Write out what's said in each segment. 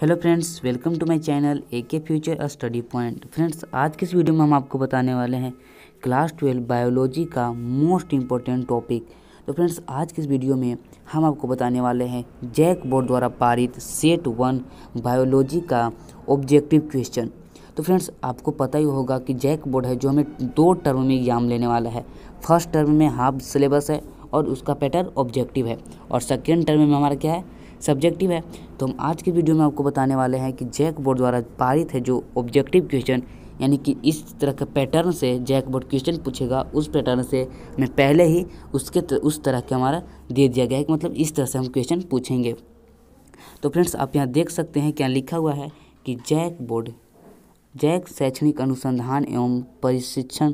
Hello friends, welcome to my channel AK future a study point. Friends, आज के इस video में हम आपको बताने वाले हैं क्लास 12 बायोलॉजी का मोस्ट इम्पोर्टेंट टॉपिक। तो फ्रेंड्स, आज के इस वीडियो में हम आपको बताने वाले हैं जैक बोर्ड द्वारा पारित सेट 1 बायोलॉजी का ऑब्जेक्टिव क्वेश्चन। तो फ्रेंड्स, आपको पता ही होगा कि जैक बोर्ड है जो हमें 2 टर्म में एग्जाम लेने वाला है। फर्स्ट टर्म में हाफ सिलेबस है और उसका पैटर्न ऑब्जेक्टिव है, और सेकेंड टर्म में हमारा क्या है, सब्जेक्टिव है। तो हम आज की वीडियो में आपको बताने वाले हैं कि जैक बोर्ड द्वारा पारित है जो ऑब्जेक्टिव क्वेश्चन, यानी कि इस तरह का पैटर्न से जैक बोर्ड क्वेश्चन पूछेगा, उस पैटर्न से मैं पहले ही उस तरह के हमारा दे दिया गया है, मतलब इस तरह से हम क्वेश्चन पूछेंगे। तो फ्रेंड्स, आप यहाँ देख सकते हैं क्या लिखा हुआ है कि जैक शैक्षणिक अनुसंधान एवं प्रशिक्षण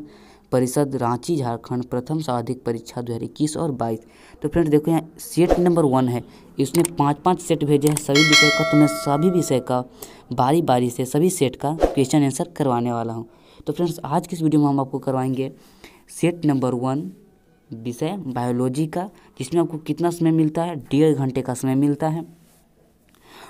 परिषद रांची झारखंड प्रथम साधिक परीक्षा 2021 और 22। तो फ्रेंड्स देखो, यहाँ सेट नंबर 1 है, इसने 5-5 सेट भेजे हैं सभी विषय का। तो मैं सभी विषय का बारी बारी से सभी सेट का क्वेश्चन आंसर करवाने वाला हूँ। तो फ्रेंड्स, आज की इस वीडियो में हम आपको करवाएंगे सेट नंबर 1 विषय बायोलॉजी का, जिसमें आपको कितना समय मिलता है, 1.5 घंटे का समय मिलता है।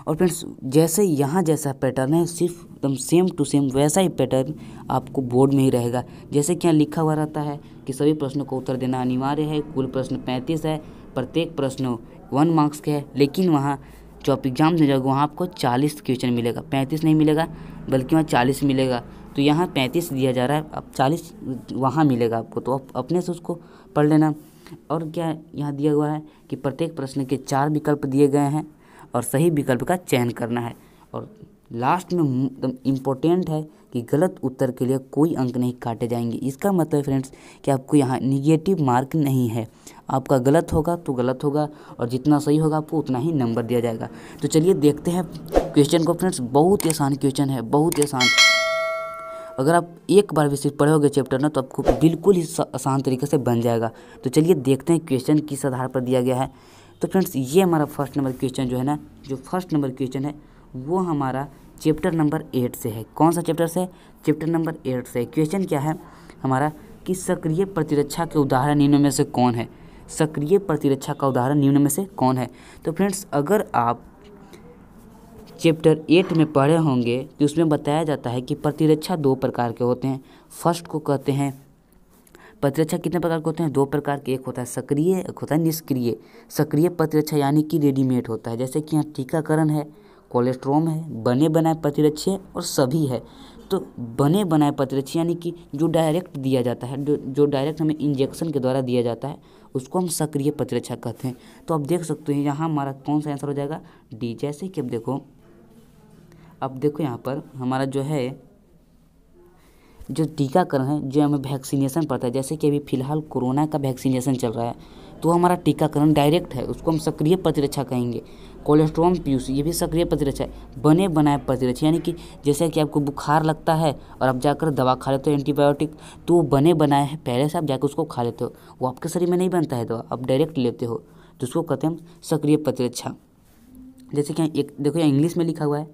और फ्रेंड्स, जैसे यहाँ जैसा पैटर्न है सिर्फ एकदम सेम टू सेम वैसा ही पैटर्न आपको बोर्ड में ही रहेगा। जैसे कि यहाँ लिखा हुआ रहता है कि सभी प्रश्नों को उत्तर देना अनिवार्य है, कुल प्रश्न 35 है, प्रत्येक प्रश्न 1 मार्क्स के है। लेकिन वहाँ जो आप एग्जाम में जाओगे वहाँ आपको 40 क्वेश्चन मिलेगा, 35 नहीं मिलेगा, बल्कि वहाँ 40 मिलेगा। तो यहाँ 35 दिया जा रहा है, अब 40 वहाँ मिलेगा आपको, तो आप अपने से उसको पढ़ लेना। और क्या यहाँ दिया हुआ है कि प्रत्येक प्रश्न के 4 विकल्प दिए गए हैं और सही विकल्प का चयन करना है। और लास्ट में एकदम इम्पोर्टेंट है कि गलत उत्तर के लिए कोई अंक नहीं काटे जाएंगे। इसका मतलब फ्रेंड्स कि आपको यहाँ निगेटिव मार्क नहीं है, आपका गलत होगा तो गलत होगा और जितना सही होगा आपको उतना ही नंबर दिया जाएगा। तो चलिए देखते हैं क्वेश्चन को। फ्रेंड्स, बहुत ही आसान क्वेश्चन है, बहुत ही आसान। अगर आप एक बार भी सिर्फ पढ़ोगे चैप्टर ना, तो आपको बिल्कुल ही आसान तरीके से बन जाएगा। तो चलिए देखते हैं क्वेश्चन किस आधार पर दिया गया है। तो फ्रेंड्स, ये हमारा फर्स्ट नंबर क्वेश्चन जो है ना, जो फर्स्ट नंबर क्वेश्चन है वो हमारा चैप्टर नंबर 8 से है। कौन सा चैप्टर से? चैप्टर नंबर 8 से। क्वेश्चन क्या है हमारा कि सक्रिय प्रतिरक्षा के उदाहरण निम्न में से कौन है? सक्रिय प्रतिरक्षा का उदाहरण निम्न में से कौन है? तो फ्रेंड्स, अगर आप चैप्टर 8 में पढ़े होंगे तो उसमें बताया जाता है कि प्रतिरक्षा 2 प्रकार के होते हैं। फर्स्ट को कहते हैं, प्रतिरक्षा कितने प्रकार के होते हैं? 2 प्रकार के, एक होता है सक्रिय, एक होता है निष्क्रिय। सक्रिय प्रतिरक्षा यानी कि रेडीमेड होता है, जैसे कि यहाँ टीकाकरण है, कोलेस्ट्रोम है, बने बनाए प्रतिरक्षे और सभी है। तो बने बनाए प्रतिरक्षे यानी कि जो डायरेक्ट दिया जाता है, जो डायरेक्ट हमें इंजेक्शन के द्वारा दिया जाता है, उसको हम सक्रिय प्रतिरक्षा कहते हैं। तो आप देख सकते हैं यहाँ हमारा कौन सा आंसर हो जाएगा, डी। जैसे कि अब देखो यहाँ पर हमारा जो है जो टीकाकरण है, जो हमें वैक्सीनेशन पड़ता है, जैसे कि अभी फिलहाल कोरोना का वैक्सीनेशन चल रहा है, तो हमारा टीकाकरण डायरेक्ट है, उसको हम सक्रिय प्रतिरक्षा कहेंगे। कोलेस्ट्रोम पीयूष, ये भी सक्रिय प्रतिरक्षा है। बने बनाए प्रतिरक्षा यानी कि जैसे कि आपको बुखार लगता है और आप जाकर दवा खा लेते हो, एंटीबायोटिक, तो वो बने बनाए हैं, पहले से आप जाकर उसको खा लेते हो, वो आपके शरीर में नहीं बनता है दवा, आप डायरेक्ट लेते हो, तो उसको कहते हैं सक्रिय प्रतिरक्षा। जैसे कि एक देखो यहाँ इंग्लिश में लिखा हुआ है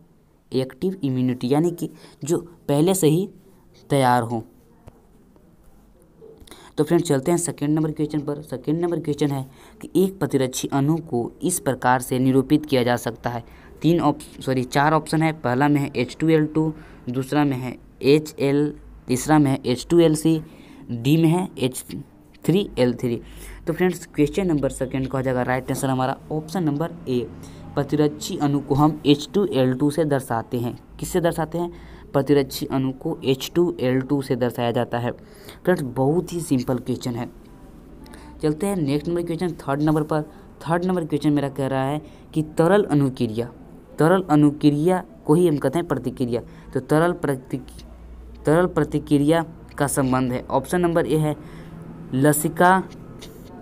एक्टिव इम्यूनिटी, यानी कि जो पहले से ही तैयार हो। तो फ्रेंड्स, चलते हैं सेकंड नंबर क्वेश्चन पर। सेकंड नंबर क्वेश्चन है कि एक प्रतिरक्षी अणु को इस प्रकार से निरूपित किया जा सकता है। 4 ऑप्शन है। पहला में है H2L2, दूसरा में है HL, तीसरा में है H2LC, डी में है H3L3। तो फ्रेंड्स, क्वेश्चन नंबर सेकंड का हो जाएगा राइट आंसर हमारा ऑप्शन नंबर ए। प्रतिरक्षी अणु को हम H2L2 से दर्शाते हैं। किससे दर्शाते हैं? प्रतिरक्षी अणु को H2L2 से दर्शाया जाता है। फ्रेंड्स, बहुत ही सिंपल क्वेश्चन है। चलते हैं next number question third number पर। थर्ड नंबर क्वेश्चन मेरा कह रहा है कि तरल अनुक्रिया को ही हम कहते हैं प्रतिक्रिया। तो तरल प्रतिक्रिया का संबंध है। ऑप्शन नंबर ए है लसिका,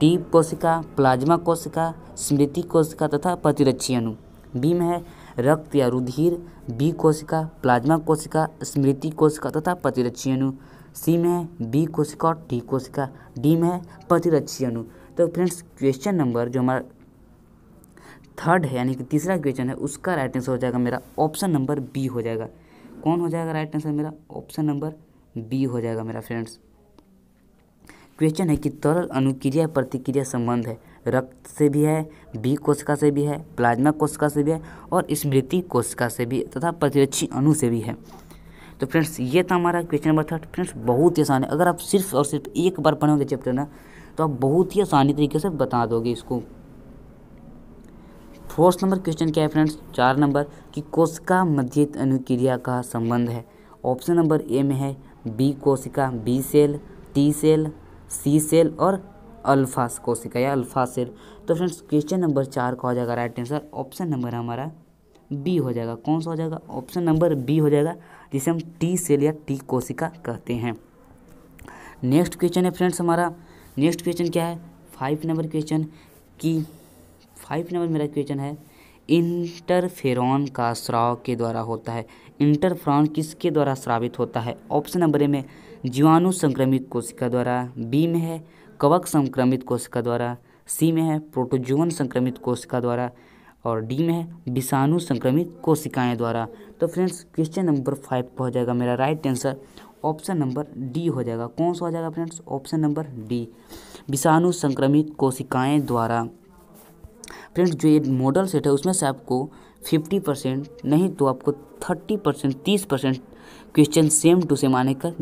टी कोशिका, प्लाज्मा कोशिका, स्मृति कोशिका तथा प्रतिरक्षी अणु। बी में है रक्त या रुधिर, बी कोशिका, प्लाज्मा कोशिका, स्मृति कोशिका तथा प्रतिरक्षी अणु। सी में है बी कोशिका और टी कोशिका। डी में है प्रतिरक्षी अणु। तो फ्रेंड्स, क्वेश्चन नंबर जो हमारा थर्ड है, यानी कि तीसरा क्वेश्चन है, उसका राइट आंसर हो जाएगा मेरा ऑप्शन नंबर बी हो जाएगा। कौन हो जाएगा राइट आंसर? मेरा ऑप्शन नंबर बी हो जाएगा मेरा। फ्रेंड्स, क्वेश्चन है कि तरल अनुक्रिया प्रतिक्रिया संबंध है। रक्त से भी है, बी कोशिका से भी है, प्लाज्मा कोशिका से भी है और स्मृति कोशिका से भी तथा प्रतिरक्षी अणु से भी है। तो फ्रेंड्स ये था हमारा क्वेश्चन नंबर 3। फ्रेंड्स बहुत ही आसान है, अगर आप सिर्फ और सिर्फ एक बार पढ़ोगे चैप्टर ना तो आप बहुत ही आसानी तरीके से बता दोगे इसको। 4th नंबर क्वेश्चन क्या है फ्रेंड्स, 4 नंबर कि कोशिका मध्य अनुक्रिया का संबंध है। ऑप्शन नंबर ए में है बी कोशिका, B cell, T cell, C cell और अल्फा कोशिका या अल्फा सेल। तो फ्रेंड्स क्वेश्चन नंबर 4 का हो जाएगा राइट आंसर ऑप्शन नंबर हमारा बी हो जाएगा। कौन सा हो जाएगा? ऑप्शन नंबर बी हो जाएगा, जिसे हम टी सेल या टी कोशिका कहते हैं। नेक्स्ट क्वेश्चन है फ्रेंड्स हमारा, नेक्स्ट क्वेश्चन क्या है 5 नंबर क्वेश्चन की 5 नंबर मेरा क्वेश्चन है इंटरफेरॉन का स्राव के द्वारा होता है। इंटरफेरॉन किसके द्वारा स्रावित होता है? ऑप्शन नंबर ए में जीवाणु संक्रमित कोशिका द्वारा, बी में है कवक संक्रमित कोशिका द्वारा, सी में है प्रोटोजोन संक्रमित कोशिका द्वारा और डी में है विषाणु संक्रमित कोशिकाएं द्वारा। तो फ्रेंड्स क्वेश्चन नंबर 5 हो जाएगा मेरा right answer option number D हो जाएगा। कौन सा हो जाएगा फ्रेंड्स? ऑप्शन नंबर डी, विषाणु संक्रमित कोशिकाएं द्वारा। फ्रेंड्स जो ये मॉडल सेट है उसमें से आपको 50% नहीं तो आपको 30%, 30% क्वेश्चन सेम टू सेम आने का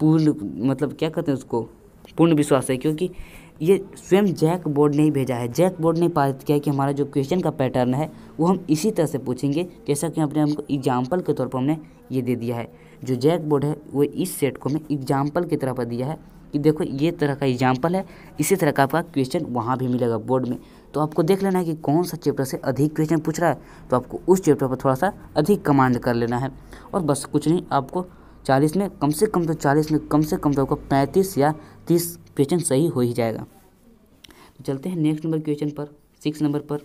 पूर्ण मतलब क्या कहते हैं उसको पूर्ण विश्वास है, क्योंकि ये स्वयं जैक बोर्ड ने ही भेजा है। जैक बोर्ड ने पारित किया कि हमारा जो क्वेश्चन का पैटर्न है वो हम इसी तरह से पूछेंगे जैसा कि अपने हमको एग्जाम्पल के तौर पर हमने ये दे दिया है। जो जैक बोर्ड है वो इस सेट को हमें एग्जाम्पल की तरह पर दिया है कि देखो ये तरह का एग्जाम्पल है, इसी तरह का आपका क्वेश्चन वहाँ भी मिलेगा बोर्ड में। तो आपको देख लेना है कि कौन सा चैप्टर से अधिक क्वेश्चन पूछ रहा है तो आपको उस चैप्टर पर थोड़ा सा अधिक कमांड कर लेना है और बस कुछ नहीं, आपको 40 में कम से कम, तो 40 में कम से कम तो आपको 35 या 30 क्वेश्चन सही हो ही जाएगा। तो चलते हैं नेक्स्ट नंबर क्वेश्चन पर 6 नंबर पर।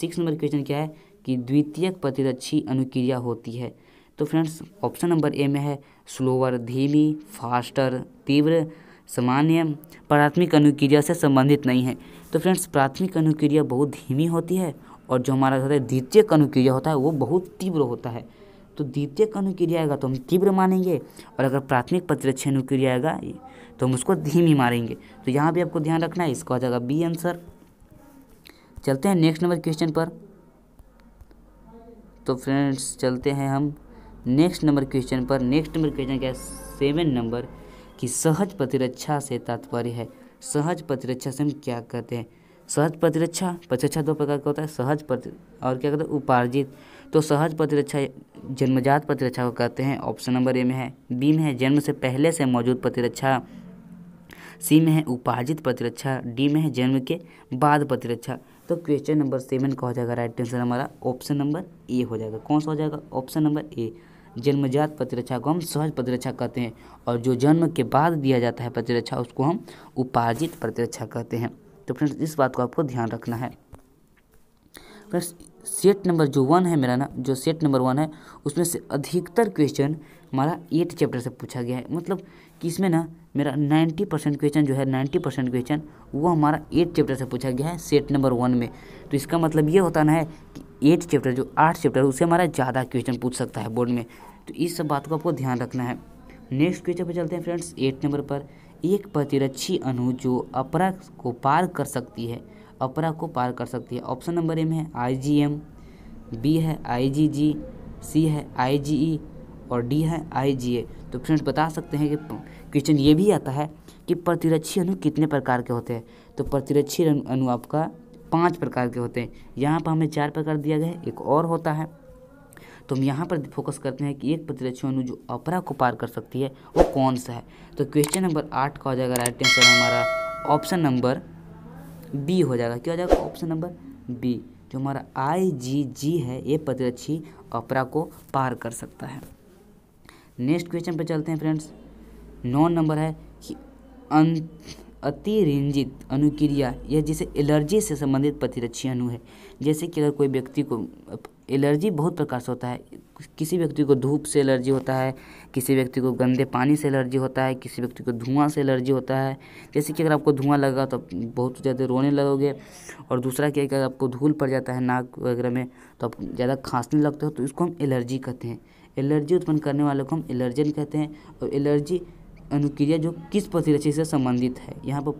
6 नंबर क्वेश्चन क्या है कि द्वितीयक प्रतिरक्षी अनुक्रिया होती है। तो फ्रेंड्स ऑप्शन नंबर ए में है स्लोवर, धीमी, फास्टर, तीव्र, सामान्य, प्राथमिक अनुक्रिया से संबंधित नहीं है। तो फ्रेंड्स प्राथमिक अनुक्रिया बहुत धीमी होती है और जो हमारा होता है द्वितीयक अनुक्रिया होता है वो बहुत तीव्र होता है। तो द्वितीयक अनुक्रिया आएगा तो हम तीव्र मानेंगे और अगर प्राथमिक प्रतिरक्षी अनुक्रिया आएगा तो हम उसको धीमी मारेंगे। तो यहाँ भी आपको ध्यान रखना है, इसका हो जाएगा बी आंसर। चलते हैं नेक्स्ट नंबर क्वेश्चन पर। तो फ्रेंड्स चलते हैं हम नेक्स्ट नंबर क्वेश्चन पर। नेक्स्ट नंबर क्वेश्चन क्या है 7 नंबर की सहज प्रतिरक्षा से तात्पर्य है। सहज प्रतिरक्षा से हम क्या कहते हैं? सहज प्रतिरक्षा, प्रतिरक्षा 2 प्रकार का होता है, सहज और क्या कहते हैं उपार्जित। तो सहज प्रतिरक्षा जन्मजात प्रतिरक्षा को कहते हैं। ऑप्शन नंबर ए में है, बी में है जन्म से पहले से मौजूद प्रतिरक्षा, सी में है उपार्जित प्रतिरक्षा, डी में है जन्म के बाद प्रतिरक्षा। तो क्वेश्चन नंबर 7 का हो जाएगा राइट आंसर हमारा ऑप्शन नंबर ए हो जाएगा। कौन सा हो जाएगा? Option number A. जन्मजात प्रतिरक्षा को हम सहज प्रतिरक्षा कहते हैं और जो जन्म के बाद दिया जाता है प्रतिरक्षा उसको हम उपार्जित प्रतिरक्षा कहते हैं। तो फ्रेंड्स इस बात को आपको ध्यान रखना है। फ्रेंड्स सेट नंबर जो 1 है मेरा ना, जो सेट नंबर 1 है उसमें से अधिकतर क्वेश्चन हमारा 8 चैप्टर से पूछा गया है। मतलब कि इसमें ना मेरा 90% क्वेश्चन जो है 90% क्वेश्चन वो हमारा 8 चैप्टर से पूछा गया है सेट नंबर 1 में। तो इसका मतलब ये होता ना है कि 8 चैप्टर जो 8 चैप्टर उससे हमारा ज़्यादा क्वेश्चन पूछ सकता है बोर्ड में। तो इस सब बात को आपको ध्यान रखना है। नेक्स्ट क्वेश्चन पर चलते हैं फ्रेंड्स 8 नंबर पर। एक प्रतिरक्षी अणु जो अपरा को पार कर सकती है, अपरा को पार कर सकती है। ऑप्शन नंबर ए में है IgM, बी है IgG, सी है IgE और डी है IgA। तो फ्रेंड्स बता सकते हैं कि क्वेश्चन ये भी आता है कि प्रतिरक्षी अणु कितने प्रकार के होते हैं? तो प्रतिरक्षी अणु आपका 5 प्रकार के होते हैं। यहाँ पर हमें 4 प्रकार दिया गया है, एक और होता है। तो हम यहाँ पर फोकस करते हैं कि एक प्रतिरक्षी अणु जो अपरा को पार कर सकती है वो कौन सा है। तो क्वेश्चन नंबर 8 का हो जाएगा राइट आंसर हमारा ऑप्शन नंबर बी हो जाएगा। क्या हो जाएगा? Option number B. जो हमारा IgG है ये प्रतिरक्षी अपरा को पार कर सकता है। नेक्स्ट क्वेश्चन पर चलते हैं फ्रेंड्स। 9 नंबर है कि अतिरंजित अनुक्रिया या जिसे एलर्जी से संबंधित प्रतिरक्षी अणु है। जैसे कि अगर कोई व्यक्ति को एलर्जी बहुत प्रकार से होता है, किसी व्यक्ति को धूप से एलर्जी होता है, किसी व्यक्ति को गंदे पानी से एलर्जी होता है, किसी व्यक्ति को धुआं से एलर्जी होता है। जैसे कि अगर आपको धुआं लगा तो बहुत ज़्यादा रोने लगोगे और दूसरा क्या है कि अगर आपको धूल पड़ जाता है नाक वगैरह में तो आप ज़्यादा खांसने लगते हो, तो इसको हम एलर्जी कहते हैं। एलर्जी उत्पन्न करने वालों को हम एलर्जन कहते हैं। और एलर्जी अनुक्रिया जो किस प्रतिरक्षी से संबंधित है, यहाँ पर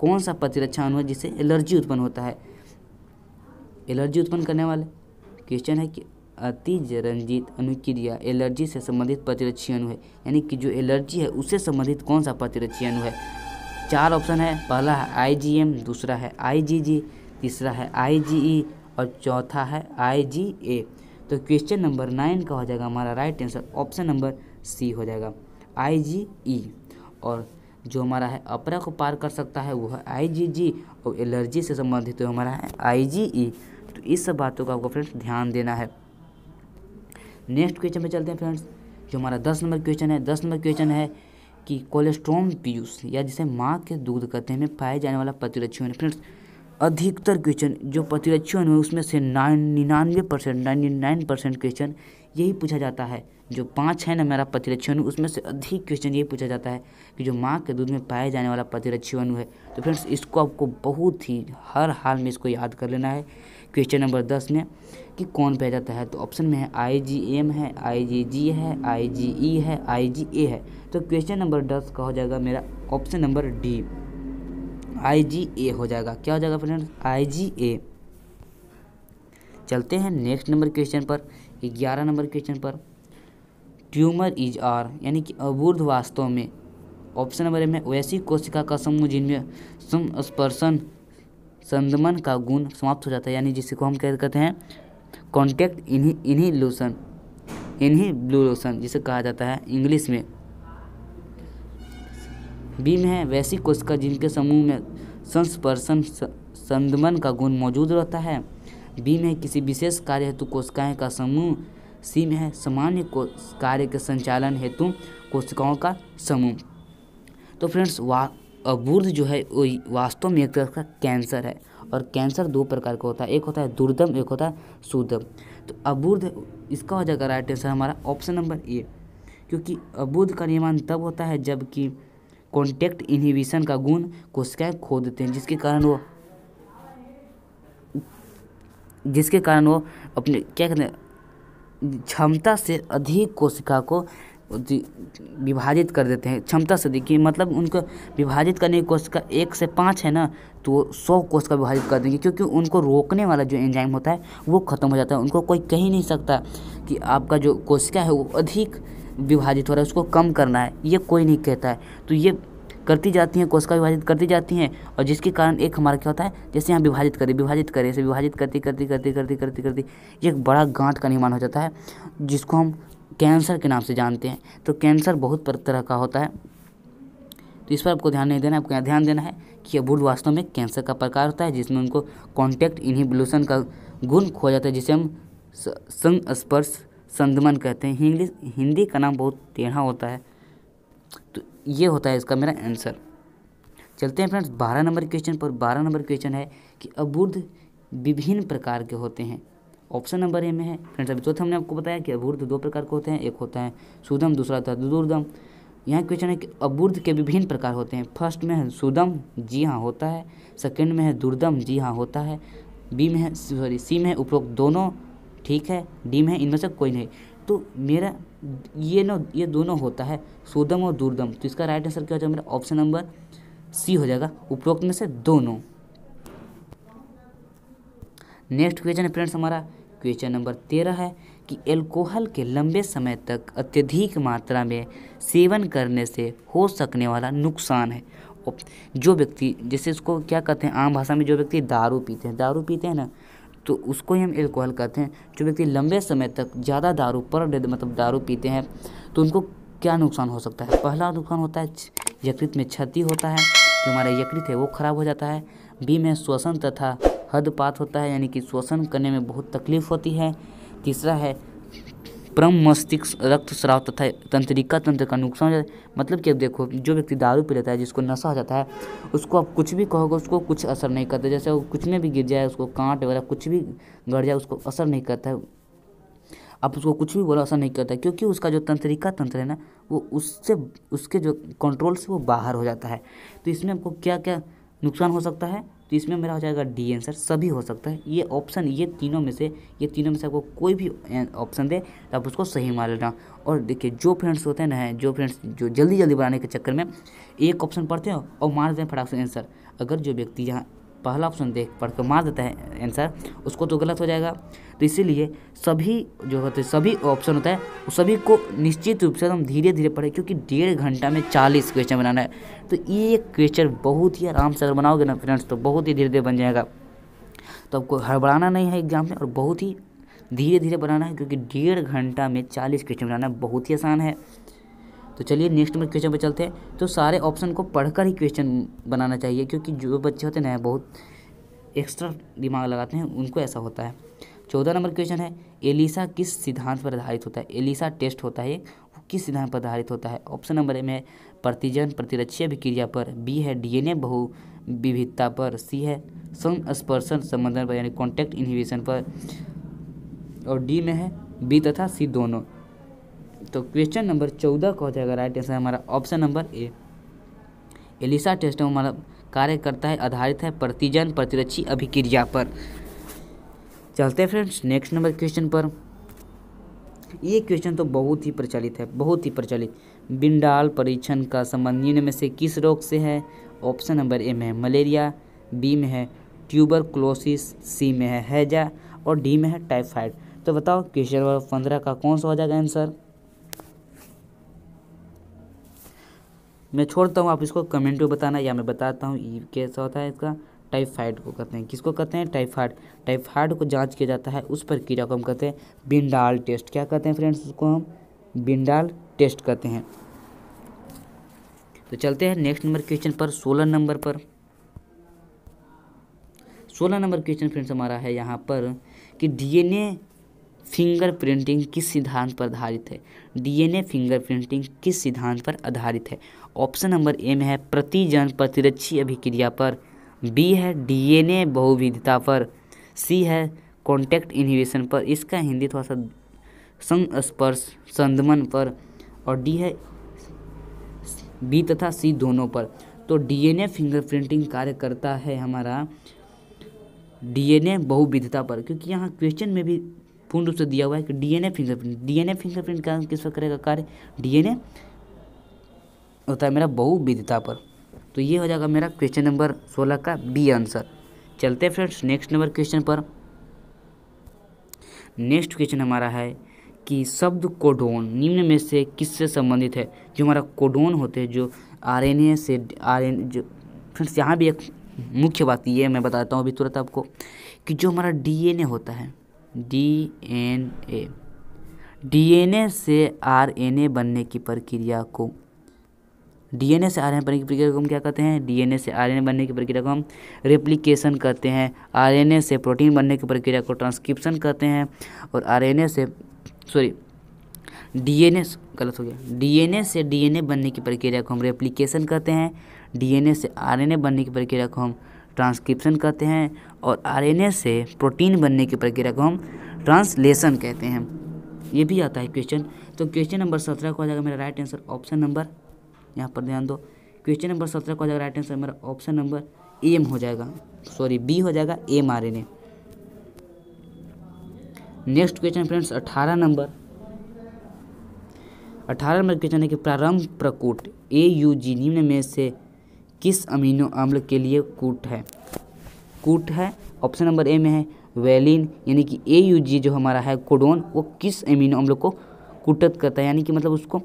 कौन सा प्रतिरक्षा अणु है जिससे एलर्जी उत्पन्न होता है। एलर्जी उत्पन्न करने वाले क्वेश्चन है कि अतिरंजित अनुक्रिया एलर्जी से संबंधित प्रतिरक्षी अणु है, यानी कि जो एलर्जी है उससे संबंधित कौन सा प्रतिरक्षी अणु है। चार ऑप्शन है, पहला है आईजीएम, दूसरा है आईजीजी, तीसरा है आईजीई और चौथा है आईजीए। तो क्वेश्चन नंबर 9 का हो जाएगा हमारा right answer option number C हो जाएगा आईजीई। और जो हमारा है अपरा को पार कर सकता है वो है आईजीजी और एलर्जी से संबंधित हमारा है आईजीई। तो इस सब बातों का आपको फ्रेंड्स ध्यान देना है। नेक्स्ट क्वेश्चन पे चलते हैं फ्रेंड्स, जो हमारा 10 नंबर क्वेश्चन है। 10 नंबर क्वेश्चन है कि कोलेस्ट्रोम पीयूष या जिसे माँ के दूध कहते हैं में पाए जाने वाला प्रतिरक्षी अणु। फ्रेंड्स अधिकतर क्वेश्चन जो प्रतिरक्षी अणु है उसमें से 99% क्वेश्चन यही पूछा जाता है। जो 5 है ना मेरा प्रतिरक्षी अणु उसमें से अधिक क्वेश्चन यही पूछा जाता है कि जो माँ के दूध में पाए जाने वाला प्रतिरक्षी अणु है। तो फ्रेंड्स इसको आपको बहुत ही हर हाल में इसको याद कर लेना है क्वेश्चन नंबर 10 में कि कौन पाया जाता है। तो ऑप्शन में है आईजीएम है, आईजीजी है, आईजीई है, आईजीए है। तो क्वेश्चन नंबर 10 का हो जाएगा मेरा ऑप्शन नंबर डी आईजीए हो जाएगा। क्या हो जाएगा फ्रेंड्स आईजीए। चलते हैं नेक्स्ट नंबर क्वेश्चन पर, 11 नंबर क्वेश्चन पर। ट्यूमर इज आर यानी कि अवरुद्ध वास्तव में ऑप्शन नंबर ए में वैसी कोशिका का समूह जिनमें समस्पर्शन संदमन का गुण समाप्त हो जाता है, यानी जिसको हम कहते हैं कॉन्टैक्ट इनहिबिशन जिसे कहा जाता है इंग्लिश में। बी में है वैसी कोशिका जिनके समूह में संस्पर्शन संदमन का गुण मौजूद रहता है। बी में किसी विशेष कार्य हेतु कोशिकाएं का समूह। सी में है सामान्य कार्य के संचालन हेतु कोशिकाओं का समूह। तो फ्रेंड्स अवरुद्ध जो है वो वास्तव में एक तरह का कैंसर है, और कैंसर 2 प्रकार का होता है, एक होता है दुर्दम, एक होता है सुदम। तो अवरुद्ध इसका हो जाएगा राइट आंसर हमारा ऑप्शन नंबर ए, क्योंकि अवरुद्ध का निर्माण तब होता है जबकि कॉन्टैक्ट इनहिबिशन का गुण कोशिकाएं खो देते हैं, जिसके कारण वो अपने क्या कहते हैं क्षमता से अधिक कोशिका को विभाजित कर देते हैं। क्षमता से देखिए मतलब उनको विभाजित करने की कोशिका 1 से 5 है ना, तो वो 100 कोशिका विभाजित कर देंगे, क्योंकि उनको रोकने वाला जो एंजाइम होता है वो ख़त्म हो जाता है। उनको कोई कह ही नहीं सकता कि आपका जो कोशिका है वो अधिक विभाजित हो रहा है, उसको कम करना है, ये कोई नहीं कहता है। तो ये करती जाती हैं कोशिका विभाजित करती जाती हैं, और जिसके कारण एक हमारा क्या होता है जैसे यहाँ विभाजित करें ऐसे विभाजित करती ये एक बड़ा गांठ का निर्माण हो जाता है जिसको हम कैंसर के नाम से जानते हैं। तो कैंसर बहुत तरह का होता है, तो इस पर आपको ध्यान नहीं देना है, आपको ध्यान देना है कि अवरुद्ध वास्तव में कैंसर का प्रकार होता है जिसमें उनको कॉन्टैक्ट इनहिबिशन का गुण खो जाता है, जिसे हम संस्पर्श संदमन कहते हैं। हिंदी का नाम बहुत टेढ़ा होता है। तो ये होता है इसका मेरा आंसर। चलते हैं फ्रेंड्स 12 नंबर क्वेश्चन पर। 12 नंबर क्वेश्चन है कि अवरुद्ध विभिन्न प्रकार के होते हैं। ऑप्शन नंबर ए में है फ्रेंड्स, अभी हमने आपको बताया कि अवरुद्ध 2 प्रकार के होते हैं, एक होता है सुदम दूसरा होता है दुर्दम। यहाँ क्वेश्चन है कि अवरुद्ध के विभिन्न प्रकार होते हैं। फर्स्ट में है सुदम, जी हाँ होता है। सेकंड में है दुर्दम, जी हाँ होता है। सी में है उपरोक्त दोनों, ठीक है। डी में है इनमें से कोई नहीं। तो मेरा ये दोनों होता है सुदम और दुर्दम। तो इसका राइट आंसर क्या हो जाएगा मेरा ऑप्शन नंबर सी हो जाएगा, उपरोक्त में से दोनों। नेक्स्ट क्वेश्चन है फ्रेंड्स हमारा क्वेश्चन नंबर 13 है कि एल्कोहल के लंबे समय तक अत्यधिक मात्रा में सेवन करने से हो सकने वाला नुकसान है। जो व्यक्ति जैसे इसको क्या कहते हैं आम भाषा में, जो व्यक्ति दारू पीते हैं ना, तो उसको ही हम एल्कोहल कहते हैं। जो व्यक्ति लंबे समय तक ज़्यादा दारू पर डे मतलब दारू पीते हैं तो उनको क्या नुकसान हो सकता है। पहला नुकसान होता है यकृत में क्षति होता है, जो हमारा यकृत है वो खराब हो जाता है। बी में श्वसन तथा हदपात होता है, यानी कि श्वसन करने में बहुत तकलीफ होती है। तीसरा है प्रम मस्तिष्क रक्तस्राव तथा तंत्रिका तंत्र का नुकसान हो जाता है। मतलब कि अब देखो जो व्यक्ति दारू पी लेता है, जिसको नशा हो जाता है, उसको आप कुछ भी कहोगे उसको कुछ असर नहीं करता। जैसे वो कुछ में भी गिर जाए, उसको कांट वगैरह कुछ भी गड़ जाए, उसको असर नहीं करता है। आप उसको कुछ भी बोलो असर नहीं करता, क्योंकि उसका जो तंत्रिका तंत्र है ना वो उससे उसके जो कंट्रोल से वो बाहर हो जाता है। तो इसमें आपको क्या क्या नुकसान हो सकता है, तो इसमें मेरा हो जाएगा डी आंसर, सभी हो सकता है। ये तीनों में से आपको कोई भी ऑप्शन दे तो आप उसको सही मान लेना। और देखिए जो फ्रेंड्स होते हैं ना, जो फ्रेंड्स जो जल्दी बनाने के चक्कर में एक ऑप्शन पढ़ते हैं और मार देते हैं फटाक से आंसर, अगर जो व्यक्ति यहाँ पहला ऑप्शन देख पढ़कर मार देता है आंसर, उसको तो गलत हो जाएगा। तो इसीलिए सभी जो होते हैं सभी ऑप्शन होता है सभी को निश्चित रूप से हम धीरे धीरे पढ़ें, क्योंकि 1.5 घंटा में 40 क्वेश्चन बनाना है। तो ये क्वेश्चन बहुत ही आराम से अगर बनाओगे ना फ्रेंड्स तो बहुत ही धीरे धीरे बन जाएगा। तो आपको हड़बड़ाना नहीं है एग्जाम में और बहुत ही धीरे धीरे बनाना है, क्योंकि 1.5 घंटा में 40 क्वेश्चन बनाना बहुत ही आसान है। तो चलिए नेक्स्ट में क्वेश्चन पर चलते हैं। तो सारे ऑप्शन को पढ़कर ही क्वेश्चन बनाना चाहिए, क्योंकि जो बच्चे होते हैं ना बहुत एक्स्ट्रा दिमाग लगाते हैं उनको ऐसा होता है। 14 नंबर क्वेश्चन है, एलिसा किस सिद्धांत पर आधारित होता है? एलिसा टेस्ट होता है, वो किस सिद्धांत पर आधारित होता है? ऑप्शन नंबर ए में है प्रतिजन प्रतिरक्षीय अभिक्रिया पर, बी है DNA बहु विविधता पर, सी है संस्पर्शन संबंधन पर यानी कॉन्टैक्ट इनहिबिशन पर, और डी में है बी तथा सी दोनों। तो क्वेश्चन नंबर 14 का हो जाएगा राइट आंसर हमारा option number A. ELISA test हमारा कार्य करता है आधारित है प्रतिजन प्रतिरक्षी अभिक्रिया पर। चलते हैं फ्रेंड्स नेक्स्ट नंबर क्वेश्चन पर। ये क्वेश्चन तो बहुत ही प्रचलित है, बहुत ही प्रचलित। विडाल परीक्षण का संबंध निम्न से किस रोग से है? ऑप्शन नंबर ए में है मलेरिया, बी में है ट्यूबरक्लोसिस, सी में है हैजा और डी में है टाइफाइड। तो बताओ क्वेश्चन नंबर 15 का कौन सा हो जाएगा आंसर? मैं छोड़ता हूँ, आप इसको कमेंट में बताना या मैं बताता हूँ कैसा होता है इसका। टाइफाइड को कहते हैं, किसको कहते हैं? टाइफाइड। टाइफाइड को जांच किया जाता है, उस प्रक्रिया को हम कहते हैं विडाल टेस्ट। क्या कहते हैं फ्रेंड्स? उसको हम विडाल टेस्ट कहते हैं। तो चलते हैं नेक्स्ट नंबर क्वेश्चन पर 16 नंबर पर। 16 नंबर क्वेश्चन फ्रेंड्स हमारा है यहाँ पर कि DNA फिंगर प्रिंटिंग किस सिद्धांत पर आधारित है? DNA फिंगर प्रिंटिंग किस सिद्धांत पर आधारित है? ऑप्शन नंबर ए में है प्रतिजन प्रतिरक्षी अभिक्रिया पर, बी है DNA बहुविधता पर, सी है कॉन्टैक्ट इनहिबिशन पर, इसका हिंदी थोड़ा सा संस्पर्श संदमन पर, और डी है बी तथा सी दोनों पर। तो DNA फिंगर प्रिंटिंग कार्य करता है हमारा DNA बहुविधता पर, क्योंकि यहाँ क्वेश्चन में भी पूर्ण रूप से दिया हुआ है कि DNA फिंगरप्रिंट का किस पर करेगा कार्य? DNA होता है मेरा बहुविधता पर। तो ये हो जाएगा मेरा क्वेश्चन नंबर 16 का बी आंसर। चलते हैं फ्रेंड्स नेक्स्ट नंबर क्वेश्चन पर। नेक्स्ट क्वेश्चन हमारा है कि शब्द कोडोन निम्न में से किससे संबंधित है? जो हमारा कोडोन होते हैं जो RNA से जो फ्रेंड्स यहाँ भी एक मुख्य बात ये मैं बताता हूँ अभी तुरंत आपको कि जो हमारा DNA होता है DNA से RNA बनने की प्रक्रिया को हम क्या कहते हैं? DNA से RNA बनने की प्रक्रिया को हम रेप्लिकेशन कहते हैं, RNA से प्रोटीन बनने की प्रक्रिया को ट्रांसक्रिप्शन कहते हैं, और DNA से DNA बनने की प्रक्रिया को हम रेप्लिकेशन कहते हैं, DNA से RNA बनने की प्रक्रिया को हम ट्रांसक्रिप्शन कहते हैं, और RNA से प्रोटीन बनने की प्रक्रिया को हम ट्रांसलेशन कहते हैं। ये भी आता है क्वेश्चन। तो क्वेश्चन नंबर 17 को आ जाएगा मेरा राइट आंसर ऑप्शन नंबर, यहाँ पर ध्यान दो, क्वेश्चन नंबर 17 को आ जाएगा राइट आंसर मेरा ऑप्शन नंबर बी हो जाएगा mRNA। Next question friends 18 number. 18 number question है कि प्रारंभ प्रकूट AUG निम्न में से किस अमीनो अम्ल के लिए कूट है? ऑप्शन नंबर ए में है वैलिन, यानी कि AUG जो हमारा है कोडोन वो किस अमीनो अम्ल को कूटत करता है, यानी कि मतलब उसको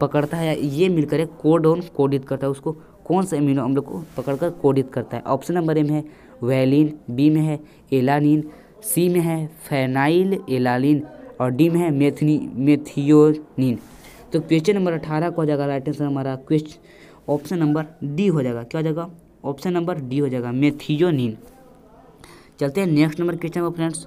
पकड़ता है या ये मिलकर एक कोडोन कोडित करता है, उसको कौन सा अमीनो अम्ल को पकड़कर कोडित करता है? ऑप्शन नंबर ए में है वैलिन, बी में है एलानिन, सी में है फेनाइल एलानिन और डी में है मेथियोनिन। तो क्वेश्चन नंबर 18 को हो जाएगा राइट आंसर हमारा ऑप्शन नंबर डी हो जाएगा। क्या हो जाएगा? ऑप्शन नंबर डी हो जाएगा मेथियोनिन। चलते हैं नेक्स्ट नंबर क्वेश्चन पर फ्रेंड्स।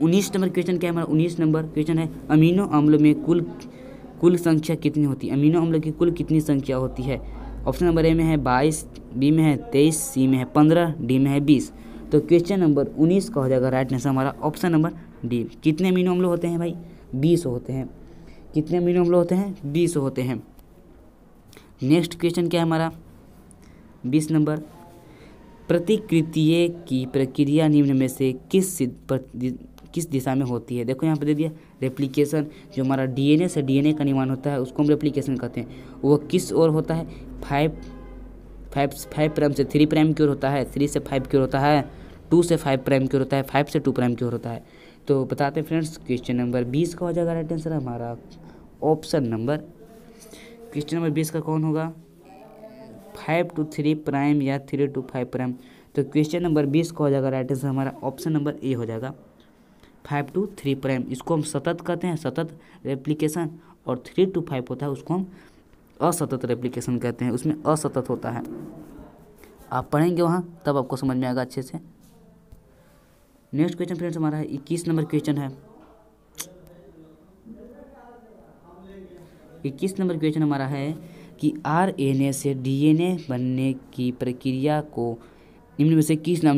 19 नंबर क्वेश्चन क्या है हमारा? 19 नंबर क्वेश्चन है अमीनो अम्ल में कुल संख्या कितनी होती है? अमीनो अम्ल की कुल कितनी संख्या होती है? ऑप्शन नंबर ए में है 22, बी में है 23, सी में है 15, डी में है 20। तो क्वेश्चन नंबर 19 का हो जाएगा राइट आंसर हमारा ऑप्शन नंबर डी। कितने अमीनो अम्ल होते हैं भाई? 20 होते हैं। कितने अमीनो अम्ल होते हैं? 20 होते हैं। नेक्स्ट क्वेश्चन क्या है हमारा? 20 नंबर प्रतिकृतीय की प्रक्रिया निम्न में से किस दिशा में होती है? देखो यहाँ पे दे दिया रेप्लिकेशन, जो हमारा DNA से DNA का निर्माण होता है उसको हम रेप्लिकेशन कहते हैं, वो किस ओर होता है? 5 फाइव प्राइम से 3 प्राइम की ओर होता है, 3 से 5 की ओर होता है, 2 से 5 प्राइम की ओर होता है, 5 से 2 प्राइम की ओर होता है। तो बताते हैं फ्रेंड्स, क्वेश्चन नंबर 20 का हो जाएगा राइट आंसर हमारा ऑप्शन नंबर, क्वेश्चन नंबर 20 का कौन होगा, 5 to 3 प्राइम या 3 to 5 प्राइम। तो क्वेश्चन नंबर 20 का हो जाएगा राइट आंसर हमारा ऑप्शन नंबर ए हो जाएगा, 5 to 3 प्राइम। इसको हम सतत कहते हैं, सतत रेप्लिकेशन, और 3 to 5 होता है उसको हम असतत रेप्लिकेशन कहते हैं, उसमें असतत होता है। आप पढ़ेंगे वहाँ तब आपको समझ में आएगा अच्छे से। नेक्स्ट क्वेश्चन फ्रेंड्स हमारा है 21 नंबर क्वेश्चन है, 21 नंबर क्वेश्चन हमारा है कि आरएनए से डीएनए बनने की प्रक्रिया को निम्न में से किस नाम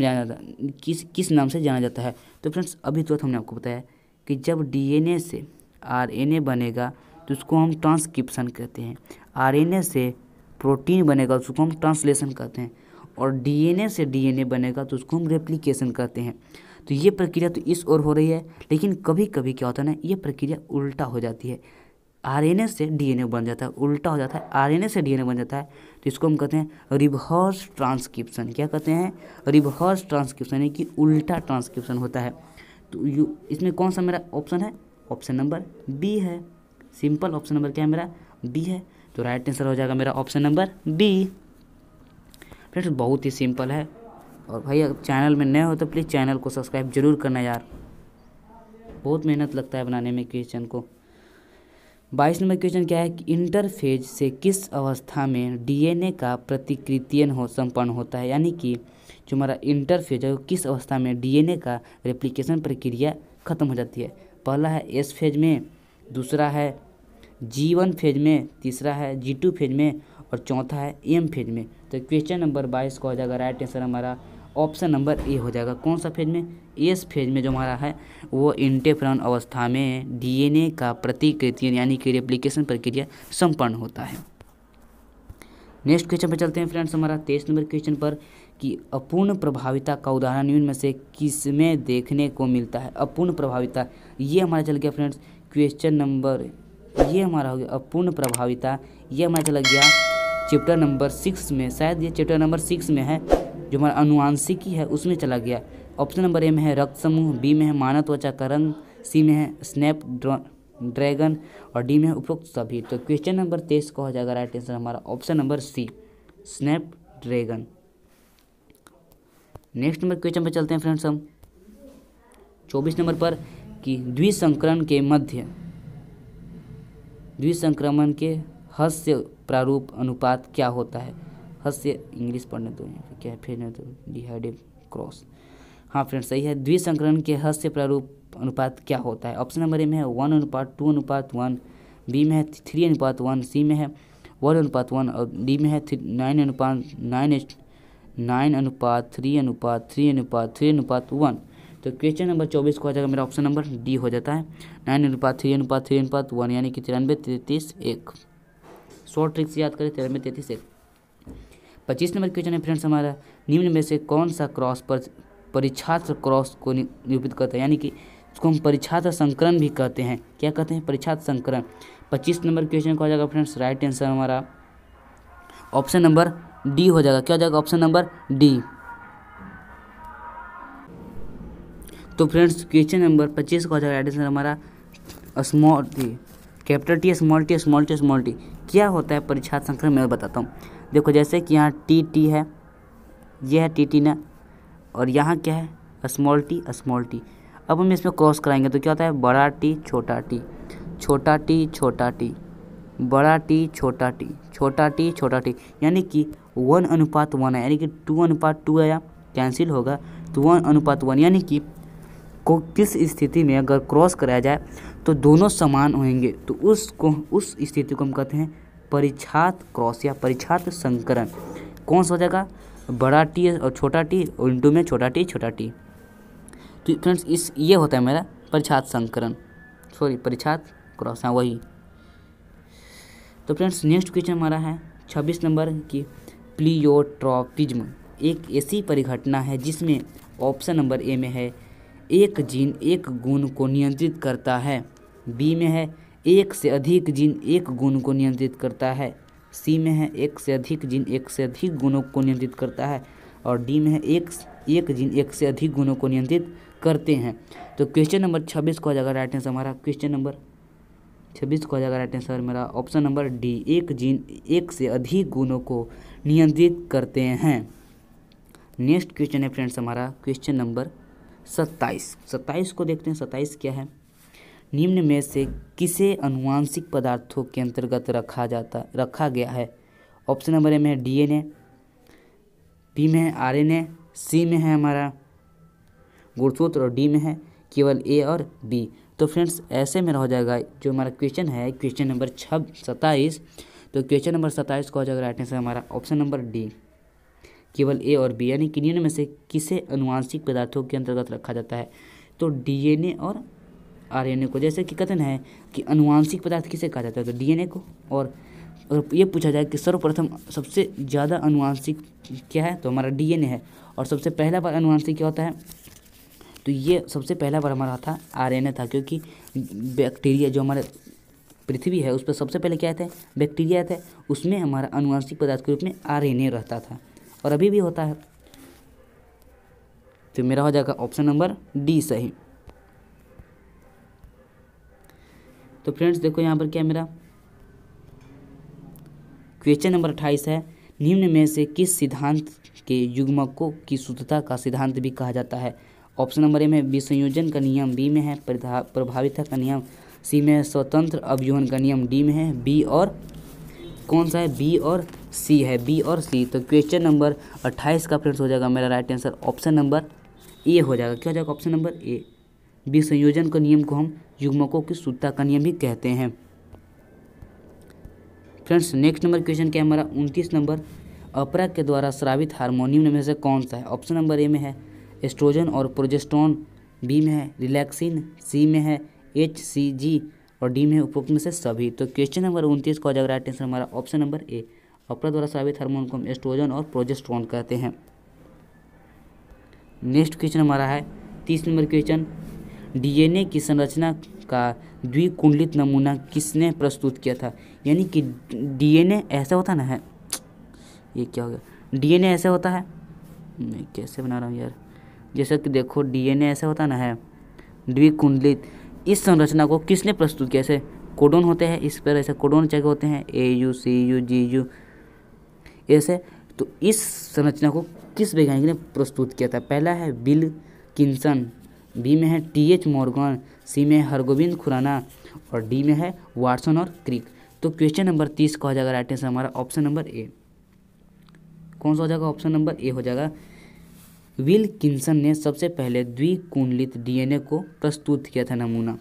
से जाना जाता है। तो फ्रेंड्स अभी तुरंत हमने आपको बताया कि जब डीएनए से आरएनए बनेगा तो उसको हम ट्रांसक्रिप्शन कहते हैं, आरएनए से प्रोटीन बनेगा तो उसको हम ट्रांसलेशन कहते हैं, और डीएनए से डीएनए बनेगा तो उसको हम रेप्लिकेशन कहते हैं। तो ये प्रक्रिया तो इस ओर हो रही है, लेकिन कभी कभी क्या होता है ना, ये प्रक्रिया उल्टा हो जाती है, आरएनए से डीएनए बन जाता है, उल्टा हो जाता है, आरएनए से डीएनए बन जाता है। तो इसको हम कहते हैं रिवर्स ट्रांसक्रिप्शन। क्या कहते हैं? रिवर्स ट्रांसक्रिप्शन, यानी कि उल्टा ट्रांसक्रिप्शन होता है। तो इसमें कौन सा मेरा ऑप्शन है? ऑप्शन नंबर बी है, सिंपल ऑप्शन नंबर क्या है मेरा? बी है। तो राइट आंसर हो जाएगा मेरा ऑप्शन नंबर बी। फ्रेंड्स बहुत ही सिंपल है, और भाई अगर चैनल में नए हो तो प्लीज़ चैनल को सब्सक्राइब जरूर करना यार, बहुत मेहनत लगता है बनाने में क्वेश्चन को। 22 नंबर क्वेश्चन क्या है कि इंटरफेज से किस अवस्था में डीएनए का प्रतिकृतियन संपन्न होता है, यानी कि जो हमारा इंटरफेज है वो किस अवस्था में डीएनए का रेप्लिकेशन प्रक्रिया खत्म हो जाती है। पहला है एस फेज में, दूसरा है जी1 फेज में, तीसरा है जी2 फेज में, और चौथा है एम फेज में। तो क्वेश्चन नंबर 22 का हो जाएगा राइट आंसर हमारा ऑप्शन नंबर ए हो जाएगा। कौन सा फेज में? एस फेज में जो हमारा है वो इंटरफेरॉन अवस्था में डीएनए का प्रतिकृतियन यानी कि रेप्लिकेशन प्रक्रिया संपन्न होता है। नेक्स्ट क्वेश्चन पर चलते हैं फ्रेंड्स हमारा 23 नंबर क्वेश्चन पर कि अपूर्ण प्रभाविता का उदाहरण निम्न में से किसमें देखने को मिलता है। अपूर्ण प्रभाविता ये हमारा चल गया फ्रेंड्स क्वेश्चन नंबर, ये हमारा हो गया अपूर्ण प्रभाविता, ये हमारा चला गया चैप्टर नंबर 6 में, शायद ये चैप्टर नंबर 6 में है जो हमारा अनुवांशिकी है उसमें चला गया। ऑप्शन नंबर ए में है रक्त समूह, बी में है मानव त्वचा का रंग, सी में है स्नैपड्रैगन, और डी में है उपरोक्त सभी। तो क्वेश्चन नंबर 23 का हो जाएगा राइट आंसर हमारा option number C, snapdragon. Next number question पर चलते हैं फ्रेंड्स हम 24 नंबर पर कि द्विसंक्रमण के हस्य प्रारूप अनुपात क्या होता है। हस्य इंग्लिश पढ़ने दो यहाँ पे क्या है फिर नहीं तो डिहाइडेड क्रॉस, हाँ फ्रेंड्स सही है। द्विसंकरण के हस्य प्रारूप अनुपात क्या होता है? ऑप्शन नंबर ए में है 1:2:1, बी में है 3:1, सी में है 1:1, और डी में है 9:3:1। तो क्वेश्चन नंबर 24 को आ जाएगा मेरा ऑप्शन नंबर डी हो जाता है, 9:3:1 यानी कि 93:33:1। शॉर्ट ट्रिक्स याद करें, 93:33:1। 25 नंबर क्वेश्चन है फ्रेंड्स हमारा, निम्न में से कौन सा क्रॉस पर परीक्षार्थ क्रॉस को निरूपित करता है, यानी कि इसको हम परीक्षार्थ संकरण भी कहते हैं। क्या कहते हैं? परीक्षार्थ संकरण। 25 नंबर क्वेश्चन का हो जाएगा फ्रेंड्स राइट आंसर हमारा ऑप्शन नंबर डी हो जाएगा। क्या हो जाएगा? Option number D. तो फ्रेंड्स क्वेश्चन नंबर 25 का हो जाएगा राइट आंसर हमारा small T, capital T, small T, small T, small T. क्या होता है परीक्षार्थ संकरण मैं बताता हूँ। देखो जैसे कि यहाँ टी है, ये है टी ना, और यहाँ क्या है? Small T, small T. अब हम इसमें क्रॉस कराएंगे तो क्या होता है? बड़ा टी, छोटा टी, छोटा टी, छोटा टी, बड़ा टी, छोटा टी, छोटा टी, छोटा टी, यानी कि 1:1 है, यानी कि 2:2 आया, कैंसिल होगा, तो 1:1 यानी कि को किस स्थिति में अगर क्रॉस कराया जाए तो दोनों समान होंगे, तो उसको उस स्थिति को हम कहते हैं परीक्षार्थ क्रॉस या परीक्षार्थ संकरण। कौन सा हो जाएगा? बड़ा टी और छोटा टी, और इंटू में छोटा टी, छोटा टी। तो फ्रेंड्स ये होता है मेरा परीक्षार्थ संकरण, सॉरी परीक्षार्थ क्रॉस, हाँ वही। तो फ्रेंड्स नेक्स्ट क्वेश्चन हमारा है 26 नंबर की प्लियोट्रॉपिज्म एक ऐसी परिघटना है जिसमें ऑप्शन नंबर ए में है एक जीन एक गुण को नियंत्रित करता है, बी में है एक से अधिक जीन एक गुण को नियंत्रित करता है, सी में है एक से अधिक जीन एक से अधिक गुणों को नियंत्रित करता है, और डी में है एक जीन एक से अधिक गुणों को नियंत्रित करते हैं। तो क्वेश्चन नंबर 26 को आ जाएगा राइट आंसर हमारा, क्वेश्चन नंबर 26 को आ जाएगा राइट आंसर मेरा ऑप्शन नंबर डी, एक जीन एक से अधिक गुणों को नियंत्रित करते हैं। नेक्स्ट क्वेश्चन है फ्रेंड्स हमारा क्वेश्चन नंबर 27 को देखते हैं। 27 क्या है, निम्न में से किसे अनुवांशिक पदार्थों के अंतर्गत रखा गया है। ऑप्शन नंबर ए में है डीएनए, बी में है आरएनए, सी में है हमारा गुणसूत्र, और डी में है केवल ए और बी। तो फ्रेंड्स ऐसे में रह जाएगा जो हमारा क्वेश्चन है क्वेश्चन नंबर 27। तो क्वेश्चन नंबर 27 को हो जाएगा राइट आंसर हमारा ऑप्शन नंबर डी, केवल ए और बी, यानी कि निम्न में से किसे अनुवांशिक पदार्थों के अंतर्गत रखा जाता है। तो डीएनए और आरएनए को, जैसे कि कथन है कि अनुवांशिक पदार्थ किसे कहा जाता है, तो डीएनए को। और ये पूछा जाए कि सर्वप्रथम सबसे ज़्यादा अनुवांशिक क्या है, तो हमारा डीएनए है, और सबसे पहला बार अनुवांशिक क्या होता है, तो ये सबसे पहला बार हमारा था आरएनए था, क्योंकि बैक्टीरिया जो हमारे पृथ्वी है उस पर सबसे पहले क्या थे, बैक्टीरिया थे, उसमें हमारा अनुवांशिक पदार्थ के रूप में आरएनए रहता था और अभी भी होता है। तो मेरा हो जाएगा ऑप्शन नंबर डी सही। तो फ्रेंड्स देखो यहाँ पर क्या मेरा क्वेश्चन नंबर 28 है, निम्न में से किस सिद्धांत के युग्मकों की शुद्धता का सिद्धांत भी कहा जाता है। ऑप्शन नंबर ए में विसंयोजन का नियम, बी में है प्रभाविता का नियम, सी में है स्वतंत्र अभियोजन का नियम, डी में है बी और कौन सा है, बी और सी है, बी और सी। तो क्वेश्चन नंबर 28 का फ्रेंड्स हो जाएगा मेरा right answer option number A हो जाएगा। क्या हो जाएगा ऑप्शन नंबर ए, विसंयोजन का नियम को हम युग्मकों की शुद्धता का नियम भी कहते हैं। फ्रेंड्स नेक्स्ट नंबर क्वेश्चन क्या है हमारा 29 नंबर, अपरा के द्वारा स्रावित हार्मोनियम में से कौन सा है। ऑप्शन नंबर ए में है एस्ट्रोजन और प्रोजेस्टोन, बी में है रिलैक्सिन, सी में है एचसीजी, और डी में है उपरोक्त में से सभी। तो क्वेश्चन नंबर 29 का हो जाएगा राइट आंसर हमारा ऑप्शन नंबर ए, अपरा द्वारा स्रावित हार्मोन को हम एस्ट्रोजन और प्रोजेस्टोन कहते हैं। नेक्स्ट क्वेश्चन हमारा है 30 नंबर क्वेश्चन, डीएनए की संरचना का द्विकुंडलित नमूना किसने प्रस्तुत किया था। यानी कि डीएनए ऐसा होता ना है, ये क्या हो गया, डीएनए ऐसा होता है, मैं कैसे बना रहा हूँ यार, जैसा कि देखो डीएनए ऐसा होता ना है द्विकुंडलित, इस संरचना को किसने प्रस्तुत किया। ऐसे कोडोन होते हैं, इस पर ऐसे कोडोन जगह होते हैं AU CU GU ऐसे। तो इस संरचना को किस वैज्ञानिक ने प्रस्तुत किया था। पहला है विल्किंसन, बी में है TH मॉर्गन, सी में है हरगोविंद खुराना, और डी में है वाटसन और क्रिक। तो क्वेश्चन नंबर 30 का हो जाएगा राइट आंसर हमारा ऑप्शन नंबर ए, कौन सा हो जाएगा, ऑप्शन नंबर ए हो जाएगा। विल्किंसन ने सबसे पहले द्विकुंडलित डीएनए को प्रस्तुत किया था नमूना।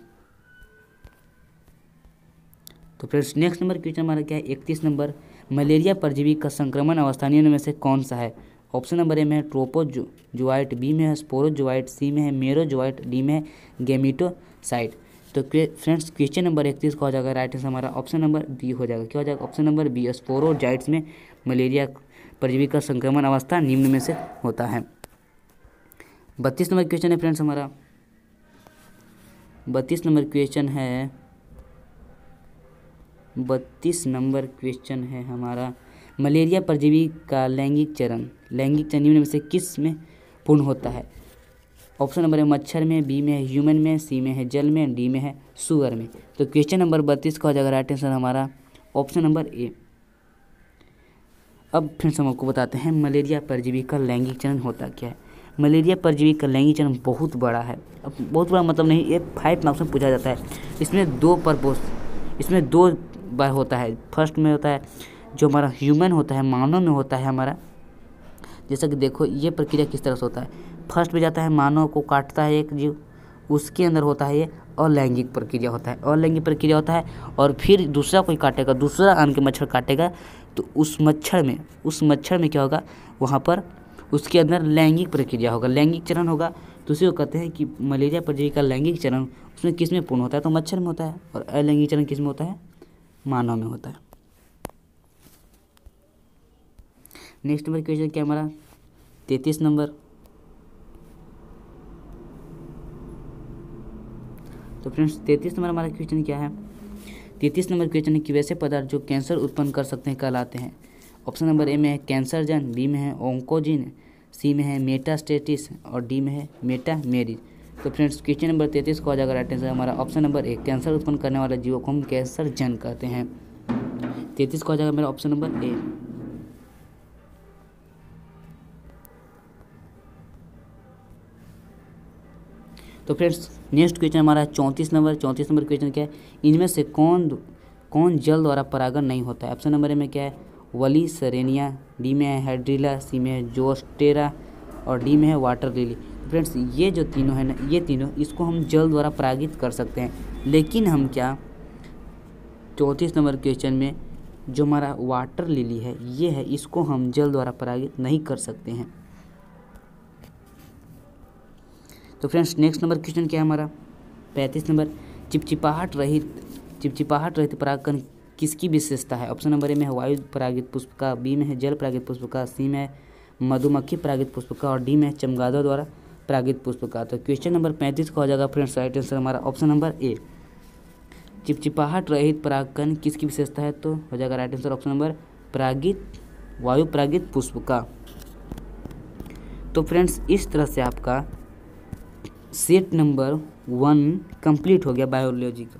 तो फ्रेंड्स नेक्स्ट नंबर क्वेश्चन हमारा क्या है 31 नंबर, मलेरिया परजीवी का संक्रमण अवस्था निम्न में से कौन सा है। ऑप्शन नंबर ए में है ट्रोपोजोआइट, बी में है स्पोरोजोआइट, सी में है मेरोजोआइट, डी में है गेमिटोसाइट। तो फ्रेंड्स क्वेश्चन नंबर 31 का हो जाएगा राइट आंसर हमारा ऑप्शन नंबर बी हो जाएगा। क्या हो जाएगा, ऑप्शन नंबर बी, स्पोरोजाइट्स में मलेरिया परजीवी का संक्रमण अवस्था निम्न में से होता है। 32 नंबर क्वेश्चन है फ्रेंड्स हमारा, 32 नंबर क्वेश्चन है हमारा मलेरिया परजीवी का लैंगिक चरण निम्न में से किस में पूर्ण होता है। ऑप्शन नंबर है मच्छर में, बी में है ह्यूमन में, सी में है जल में, डी में है सुअर में। तो क्वेश्चन नंबर 32 का हो जाएगा राइट आंसर हमारा ऑप्शन नंबर ए। अब फ्रेंड्स हम आपको बताते हैं मलेरिया परजीवी का लैंगिक चरण होता क्या है। मलेरिया परजीवी का लैंगिक चरण बहुत बड़ा है, अब बहुत बड़ा मतलब नहीं, ये 5 मार्क्स में पूछा जाता है। इसमें 2 बार होता है। फर्स्ट में होता है जो हमारा ह्यूमन होता है, मानव में होता है हमारा, जैसा कि देखो ये प्रक्रिया किस तरह से होता है। फर्स्ट में जाता है मानव को काटता है एक जीव, उसके अंदर होता है ये अलैंगिक प्रक्रिया होता है, और फिर दूसरा कोई काटेगा, दूसरा आन के मच्छर काटेगा, तो उस मच्छर में क्या होगा, वहाँ पर उसके अंदर लैंगिक प्रक्रिया होगा, लैंगिक चरण होगा। तो उसी को कहते हैं कि मलेरिया परजीवी का लैंगिक चरण उसमें किस में पूर्ण होता है, तो मच्छर में होता है। और अलैंगिक चरण किस में होता है, मानव में होता है। नेक्स्ट नंबर क्वेश्चन क्या हमारा 33 नंबर। तो फ्रेंड्स 33 नंबर हमारा क्वेश्चन क्या है, 33 नंबर क्वेश्चन है कि वैसे पदार्थ जो कैंसर उत्पन्न कर सकते हैं कहलाते हैं। ऑप्शन नंबर ए में है कैंसर जन, बी में है ओंकोजिन, सी में है मेटास्टेटिस और डी में है मेटामेरिज। तो फ्रेंड्स क्वेश्चन नंबर 33 को आ जाएगा राइट आंसर हमारा ऑप्शन नंबर ए, कैंसर उत्पन्न करने वाला जीवों को हम कैंसर जन कहते हैं। 33 को आ जाएगा मेरा ऑप्शन नंबर ए। तो फ्रेंड्स नेक्स्ट क्वेश्चन हमारा 34 नंबर क्वेश्चन क्या है, इनमें से कौन जल द्वारा परागण नहीं होता है। ऑप्शन नंबर ए में क्या है वली सरेनिया, डी में है हाइड्रिला, सी में है जोस्टेरा और डी में है वाटर लिली। फ्रेंड्स ये जो तीनों है ना, ये तीनों इसको हम जल द्वारा परागित कर सकते हैं, लेकिन हम क्या 34 नंबर क्वेश्चन में जो हमारा वाटर लिली है ये है, इसको हम जल द्वारा परागित नहीं कर सकते हैं। तो फ्रेंड्स नेक्स्ट नंबर क्वेश्चन क्या है हमारा 35 नंबर, चिपचिपाहट रहित परागण किसकी विशेषता है। ऑप्शन नंबर ए में है वायु परागित पुष्पिका, बी में है जल परागित पुष्पिका, सी में है मधुमक्खी परागित पुष्पिका और डी में है चमगादड़ द्वारा परागित पुष्पिका। तो क्वेश्चन नंबर 35 का हो जाएगा फ्रेंड्स राइट आंसर हमारा ऑप्शन नंबर ए, चिपचिपाहट रहित परागण किसकी विशेषता है। तो हो जाएगा राइट आंसर ऑप्शन नंबर परागित वायु परागित पुष्पिका। तो फ्रेंड्स इस तरह से आपका सेट नंबर 1 कंप्लीट हो गया बायोलॉजी का।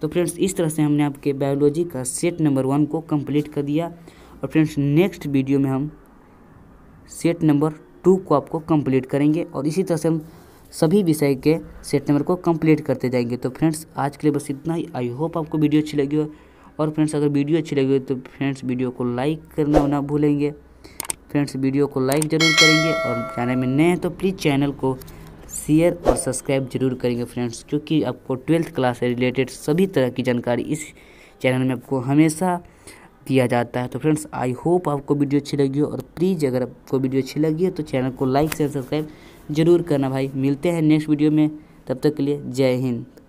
तो फ्रेंड्स इस तरह से हमने आपके बायोलॉजी का सेट नंबर 1 को कंप्लीट कर दिया और फ्रेंड्स नेक्स्ट वीडियो में हम सेट नंबर 2 को आपको कंप्लीट करेंगे और इसी तरह से हम सभी विषय के सेट नंबर को कंप्लीट करते जाएंगे। तो फ्रेंड्स आज के लिए बस इतना ही। आई होप आपको वीडियो अच्छी लगी हो और फ्रेंड्स अगर वीडियो अच्छी लगी हो तो फ्रेंड्स वीडियो को लाइक करना ना भूलेंगे। फ्रेंड्स वीडियो को लाइक ज़रूर करेंगे और चैनल में नए हैं तो प्लीज़ चैनल को शेयर और सब्सक्राइब जरूर करेंगे फ्रेंड्स, क्योंकि आपको 12th क्लास से रिलेटेड सभी तरह की जानकारी इस चैनल में आपको हमेशा दिया जाता है। तो फ्रेंड्स आई होप आपको वीडियो अच्छी लगी हो और प्लीज़ अगर आपको वीडियो अच्छी लगी हो तो चैनल को लाइक शेयर सब्सक्राइब जरूर करना भाई। मिलते हैं नेक्स्ट वीडियो में, तब तक के लिए जय हिंद।